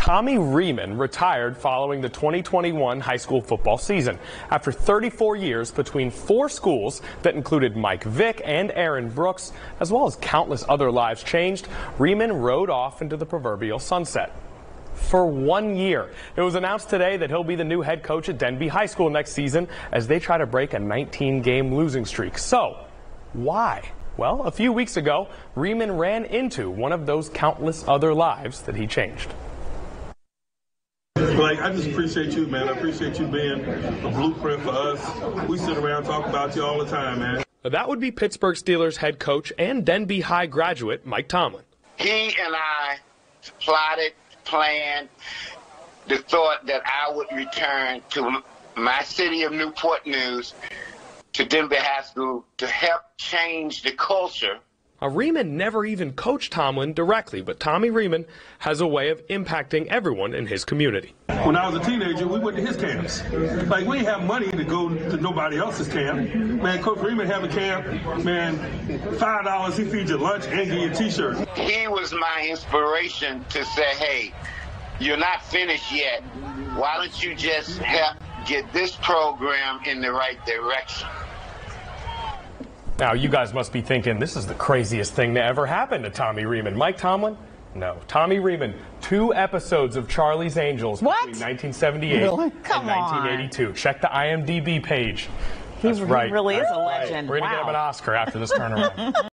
Tommy Reamon retired following the 2021 high school football season after 34 years between four schools that included Mike Vick and Aaron Brooks, as well as countless other lives changed. Reamon rode off into the proverbial sunset for 1 year. It was announced today that he'll be the new head coach at Denbigh High School next season as they try to break a 19-game losing streak. So, why? Well, a few weeks ago, Reamon ran into one of those countless other lives that he changed. Like, I just appreciate you, man. I appreciate you being a blueprint for us. We sit around and talk about you all the time, man. That would be Pittsburgh Steelers head coach and Denbigh High graduate Mike Tomlin. He and I plotted, planned the thought that I would return to my city of Newport News, to Denbigh High School, to help change the culture. Reamon never even coached Tomlin directly, but Tommy Reamon has a way of impacting everyone in his community. When I was a teenager, we went to his camps. Like, we didn't have money to go to nobody else's camp. Man, Coach Reamon have a camp, man, $5, he feeds you lunch and give you a t-shirt. He was my inspiration to say, hey, you're not finished yet. Why don't you just help get this program in the right direction? Now, you guys must be thinking this is the craziest thing to ever happen to Tommy Reamon. Mike Tomlin? No. Tommy Reamon, 2 episodes of Charlie's Angels between 1978 and 1982. On. Check the IMDb page. That's right. He really is a legend. We're going to get him an Oscar after this turnaround.